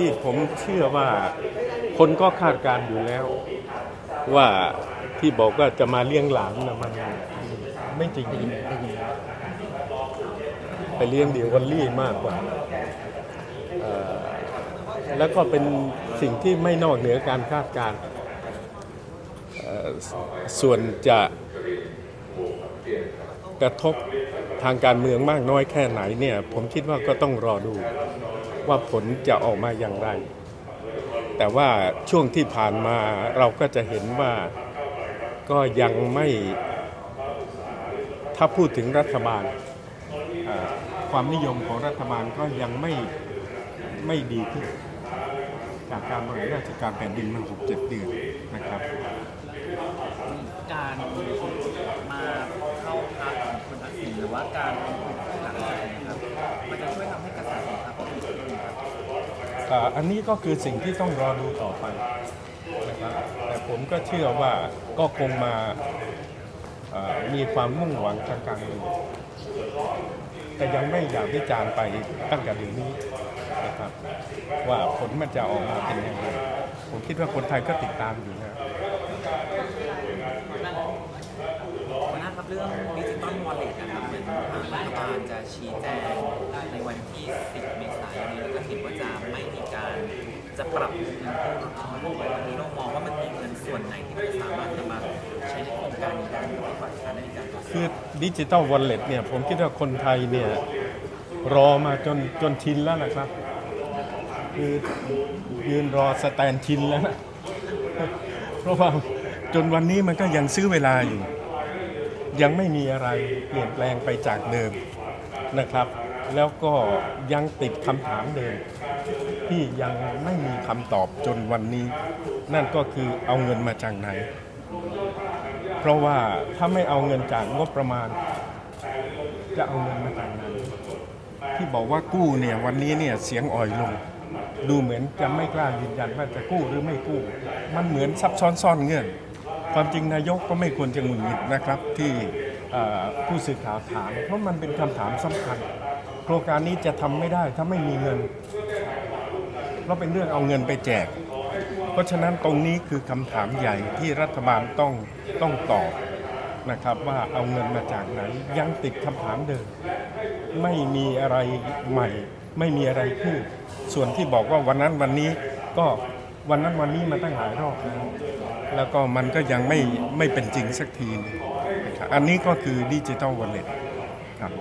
ที่ผมเชื่อว่าคนก็คาดการณ์อยู่แล้วว่าที่บอกว่าจะมาเลี้ยงหลานนะมันไม่จริงไปเลี้ยงเดี่ยววันลี่มากกว่าแล้วก็เป็นสิ่งที่ไม่นอกเหนือการคาดการณ์ส่วนจะกระทบทางการเมืองมากน้อยแค่ไหนเนี่ยผมคิดว่าก็ต้องรอดูว่าผลจะออกมาอย่างไรแต่ว่าช่วงที่ผ่านมาเราก็จะเห็นว่าก็ยังไม่ถ้าพูดถึงรัฐบาลความนิยมของรัฐบาลก็ยังไม่ดีขึ้นจากการบริหารราชการแผ่นดินมา 6-7 เดือนนะครับการมาเข้าพักของคุณทักษิณหรือว่าการเป็นผู้หลักนะครับมันจะช่วยทำให้กระแสของพรรคเปลี่ยนแปลงครับอันนี้ก็คือสิ่งที่ต้องรอดูต่อไปนะครับแต่ผมก็เชื่อว่าก็คงมามีความมุ่งหวังทางการเมืองแต่ยังไม่อยากวิจารณ์ไปตั้งแต่เดี๋ยวนี้นะครับว่าผลมันจะออกมาเป็นยังไงผมคิดว่าคนไทยก็ติดตามอยู่นะนะครับเรื่องดิจิตอลวอลเล็ตนะครับเหมือนทางรัฐบาลจะชี้แจงในวันที่ 10 เมษายนนี้ก็เห็นว่าจะไม่มีการจะปรับเงินกู้แบบนี้เรามองว่ามันมีเงินส่วนไหนที่ไม่สามารถจะมาใช้ในโครงการนี้ได้หรือว่าใช้ในการคือดิจิตอลวอลเล็ตเนี่ยผมคิดว่าคนไทยเนี่ยรอมาจนชินแล้วนะครับคือยืนรอสแตนชินแล้วนะเพราะว่าจนวันนี้มันก็ยังซื้อเวลาอยู่ยังไม่มีอะไรเปลี่ยนแปลงไปจากเดิมนะครับแล้วก็ยังติดคำถามเดิมที่ยังไม่มีคำตอบจนวันนี้นั่นก็คือเอาเงินมาจากไหนเพราะว่าถ้าไม่เอาเงินจากงบประมาณจะเอาเงินมาจากไหนที่บอกว่ากู้เนี่ยวันนี้เนี่ยเสียงอ่อยลงดูเหมือนจะไม่กล้ายืนยันว่าจะกู้หรือไม่กู้มันเหมือนซับซ้อนซ่อนเงื่อนความจริงนายกก็ไม่ควรจะหงุดหงิดนะครับที่ผู้สื่อข่าวถามเพราะมันเป็นคำถามสำคัญโครงการนี้จะทำไม่ได้ถ้าไม่มีเงินเพราะเป็นเรื่องเอาเงินไปแจกเพราะฉะนั้นตรงนี้คือคำถามใหญ่ที่รัฐบาลต้องตอบนะครับว่าเอาเงินมาจากไหนยังติดคำถามเดิมไม่มีอะไรใหม่ไม่มีอะไรขึ้นส่วนที่บอกว่าวันนั้นวันนี้ก็วันนั้นวันนี้มาตั้งหลายรอบแล้วก็มันก็ยังไม่เป็นจริงสักทีอันนี้ก็คือดิจิตอลวอลเล็ตครับ